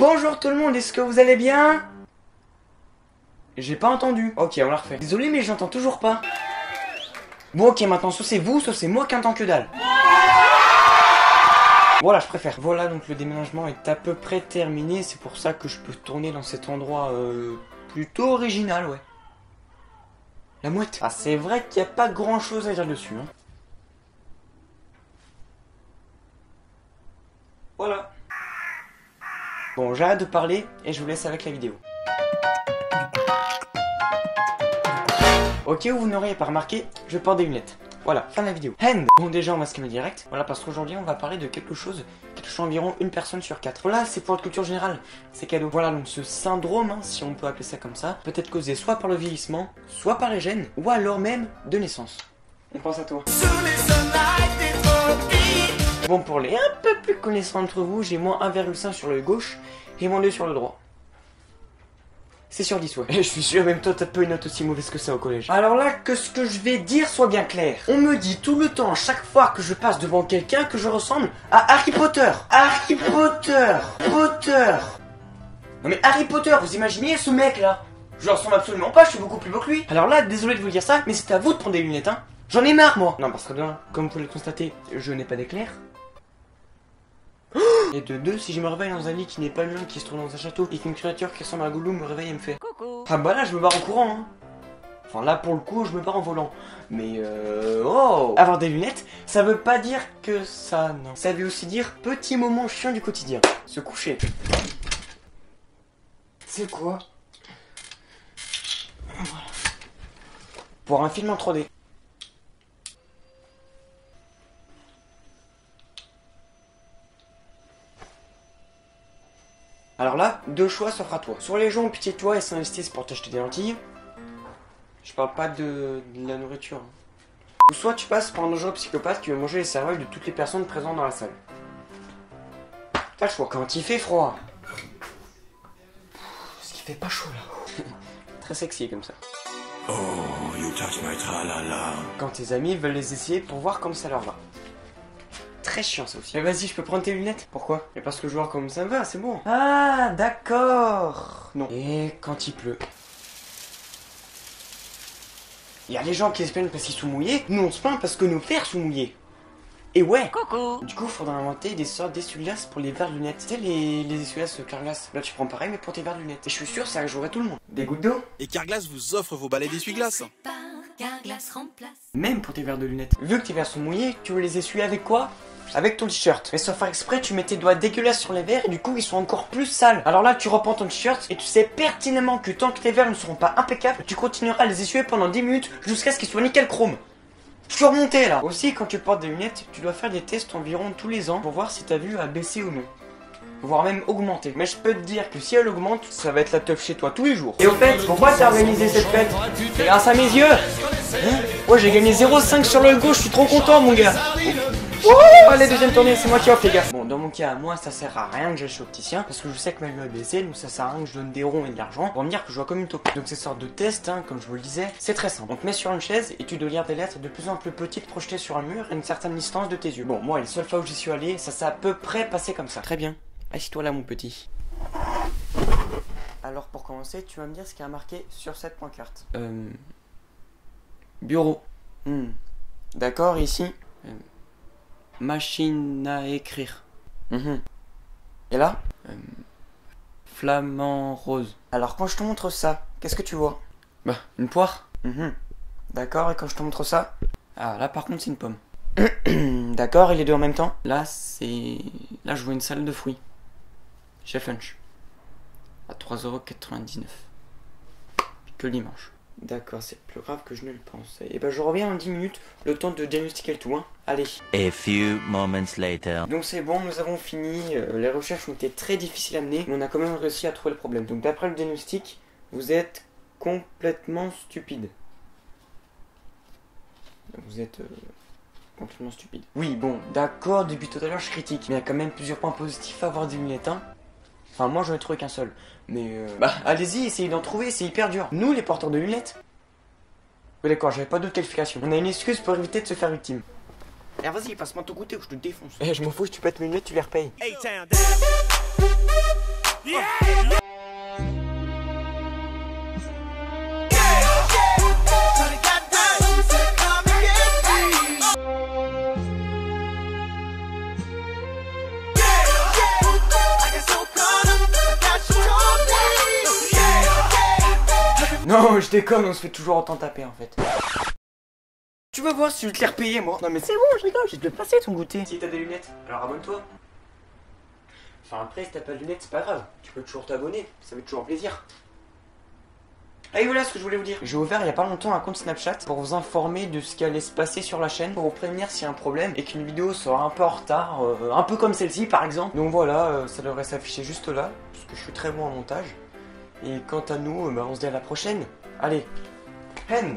Bonjour tout le monde, est-ce que vous allez bien? J'ai pas entendu. Ok, on la refait. Désolé, mais j'entends toujours pas. Bon, ok, maintenant, soit c'est vous, soit c'est moi qui entends que dalle. Voilà, je préfère. Voilà, donc le déménagement est à peu près terminé. C'est pour ça que je peux tourner dans cet endroit plutôt original, ouais. La mouette. Ah, c'est vrai qu'il n'y a pas grand-chose à dire dessus, hein. Voilà. Bon, j'arrête de parler et je vous laisse avec la vidéo. Ok, vous n'auriez pas remarqué, je porte des lunettes. Voilà, fin de la vidéo. Hand. Bon, déjà, on va se calmer direct. Voilà, parce qu'aujourd'hui, on va parler de quelque chose environ une personne sur 4. Voilà, c'est pour la culture générale, c'est cadeau. Voilà, donc ce syndrome, hein, si on peut appeler ça comme ça, peut être causé soit par le vieillissement, soit par les gènes, ou alors même de naissance. On pense à toi. Bon, pour les un peu plus connaissants d'entre vous, j'ai moins 1,5 sur le gauche et moins 2 sur le droit. C'est sur 10, ouais. Et je suis sûr, même toi, t'as pas une note aussi mauvaise que ça au collège. Alors là, que ce que je vais dire soit bien clair. On me dit tout le temps, chaque fois que je passe devant quelqu'un, que je ressemble à Harry Potter. Harry Potter. Potter. Non mais Harry Potter, vous imaginez ce mec-là? Je le ressemble absolument pas, je suis beaucoup plus beau que lui. Alors là, désolé de vous dire ça, mais c'est à vous de prendre des lunettes, hein. J'en ai marre, moi. Non, parce que d'un, comme vous pouvez le constater, je n'ai pas d'éclair. Et de deux, si je me réveille dans un lit qui n'est pas le mien, qui se trouve dans un château, et qu'une créature qui ressemble à Gollum me réveille et me fait coucou. Ah bah là, je me barre en courant, hein. Enfin là, pour le coup, je me barre en volant. Mais oh, avoir des lunettes, ça veut pas dire que ça, non. Ça veut aussi dire petit moment chiant du quotidien. Se coucher. C'est quoi? Voilà. Pour un film en 3D. Alors là, deux choix s'offrent à toi. Soit les gens ont pitié de toi et s'investissent pour t'acheter des lentilles. Je parle pas de la nourriture. Hein. Ou soit tu passes par un dangereux psychopathe qui veut manger les cervelles de toutes les personnes présentes dans la salle. T'as le choix. Quand il fait froid. Ce qui fait pas chaud là. Très sexy comme ça. Oh, you touch my tralala. Quand tes amis veulent les essayer pour voir comme ça leur va. Très chiant ça aussi. Mais vas-y, je peux prendre tes lunettes. Pourquoi? Mais parce que je vois comme ça me va, c'est bon. Ah, d'accord. Non. Et quand il pleut. Il y a les gens qui se plaignent parce qu'ils sont mouillés. Nous, on se plaint parce que nos verres sont mouillés. Et ouais. Coucou. Du coup, faudra inventer des sortes d'essuie-glaces pour les verres de lunettes. Tu sais, les essuie-glaces Carglass. Là, tu prends pareil, mais pour tes verres de lunettes. Et je suis sûr, ça jouerait tout le monde. Des gouttes d'eau. Et Carglass vous offre vos balais d'essuie-glaces. Même pour tes verres de lunettes. Vu que tes verres sont mouillés, tu veux les essuyer avec quoi? Avec ton t-shirt. Mais sans faire exprès, tu mets tes doigts dégueulasses sur les verres et du coup, ils sont encore plus sales. Alors là, tu reprends ton t-shirt et tu sais pertinemment que tant que tes verres ne seront pas impeccables, tu continueras à les essuyer pendant 10 minutes jusqu'à ce qu'ils soient nickel chrome. Je suis remonté là. Aussi, quand tu portes des lunettes, tu dois faire des tests environ tous les ans pour voir si ta vue a baissé ou non. Voire même augmenter. Mais je peux te dire que si elle augmente, ça va être la teuf chez toi tous les jours. Et au fait, pourquoi t'as organisé cette fête? C'est grâce à mes yeux. Hein? Ouais, j'ai gagné 0,5 sur le gauche, je suis trop content, mon gars. Oh, allez, deuxième tournée, c'est moi qui offre, les gars. Bon, dans mon cas, moi, ça sert à rien que j'aille chez l'opticien, parce que je sais que ma vue a baissé, donc ça sert à rien que je donne des ronds et de l'argent pour me dire que je vois comme une taupe. Donc, ces sortes de tests, hein, comme je vous le disais, c'est très simple. On te met sur une chaise et tu dois lire des lettres de plus en plus petites projetées sur un mur à une certaine distance de tes yeux. Bon, moi, la seule fois où j'y suis allé, ça s'est à peu près passé comme ça. Très bien. Assis-toi là, mon petit. Alors, pour commencer, tu vas me dire ce qu'il y a marqué sur cette pancarte. Bureau. D'accord, ici. Machine à écrire. Et là flamant rose. Alors quand je te montre ça, qu'est-ce que tu vois? Bah, une poire. D'accord, et quand je te montre ça? Ah, là par contre c'est une pomme. D'accord, et les deux en même temps? Là c'est... Là je vois une salade de fruits. Chez Funch. À 3,99 €. Que le dimanche. D'accord, c'est plus grave que je ne le pensais. Et ben je reviens en 10 minutes, le temps de diagnostiquer le tout, hein. Allez. A few moments later. Donc c'est bon, nous avons fini. Les recherches ont été très difficiles à mener, mais on a quand même réussi à trouver le problème. Donc d'après le diagnostic, vous êtes complètement stupide. Vous êtes... complètement stupide. Oui, bon, d'accord, depuis tout à l'heure je critique. Mais il y a quand même plusieurs points positifs à avoir des lunettes, hein. Enfin, moi j'en ai trouvé qu'un seul, mais bah, allez-y, essayez d'en trouver, c'est hyper dur. Nous, les porteurs de lunettes. Oui, d'accord, j'avais pas d'autres qualifications. On a une excuse pour éviter de se faire victime. Ah, vas-y, passe-moi ton goûter ou je te défonce. Eh, je m'en fous, si tu pètes mes lunettes, tu les repayes. Hey, Non, je déconne, on se fait toujours autant taper en fait. Tu vas voir si je te l'ai repayé moi. Non mais c'est bon, je rigole, j'ai te le passer ton goûter. Si t'as des lunettes, alors abonne-toi. Enfin après, si t'as pas de lunettes, c'est pas grave. Tu peux toujours t'abonner, ça fait toujours plaisir. Et voilà ce que je voulais vous dire. J'ai ouvert il y a pas longtemps un compte Snapchat pour vous informer de ce qui allait se passer sur la chaîne, pour vous prévenir s'il y a un problème et qu'une vidéo sera un peu en retard, un peu comme celle-ci par exemple. Donc voilà, ça devrait s'afficher juste là, parce que je suis très bon en montage. Et quant à nous, bah, on se dit à la prochaine. Allez, end.